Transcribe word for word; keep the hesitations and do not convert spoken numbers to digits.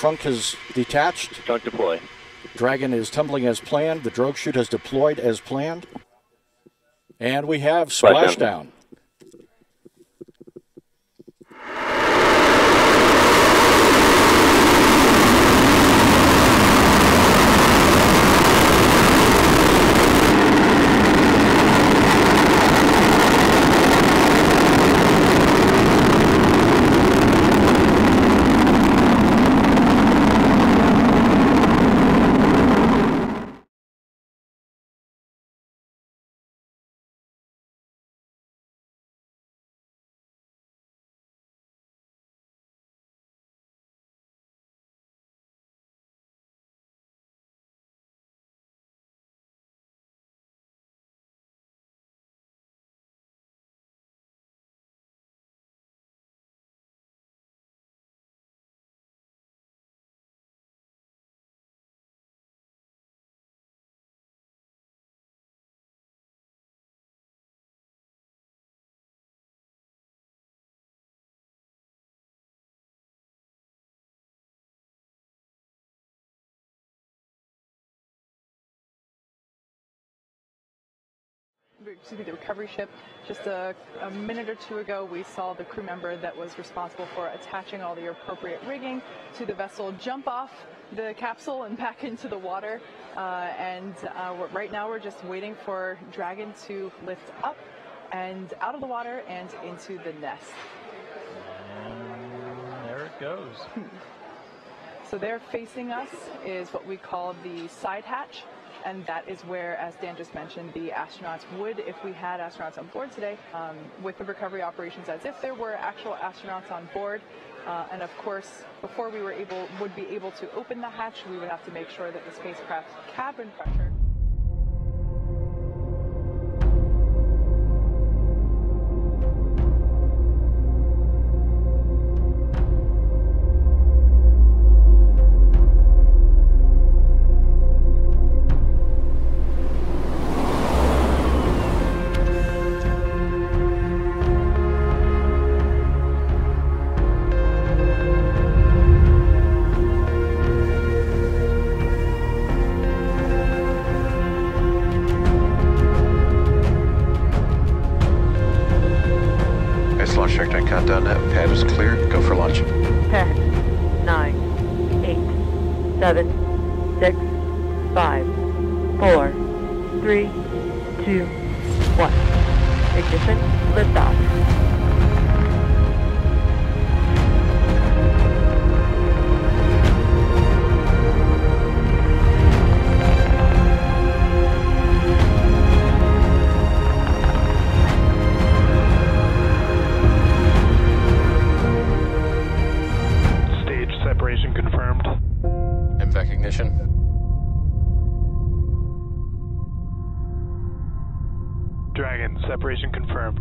trunk has detached. Trunk deploy. Dragon is tumbling as planned. The drogue chute has deployed as planned. And we have splashdown. Excuse me, the recovery ship. Just a, a minute or two ago, we saw the crew member that was responsible for attaching all the appropriate rigging to the vessel jump off the capsule and back into the water. Uh, and uh, we're, right now, we're just waiting for Dragon to lift up and out of the water and into the nest. And there it goes. So there facing us is what we call the side hatch. And that is where, as Dan just mentioned, the astronauts would, if we had astronauts on board today, um, with the recovery operations as if there were actual astronauts on board. Uh, and of course, before we were able, would be able to open the hatch, we would have to make sure that the spacecraft's cabin pressure countdown. Pad is clear. Go for launch. Ten, nine, eight, seven, six, five, four, three, two, one. Ignition. Liftoff. Dragon, separation confirmed.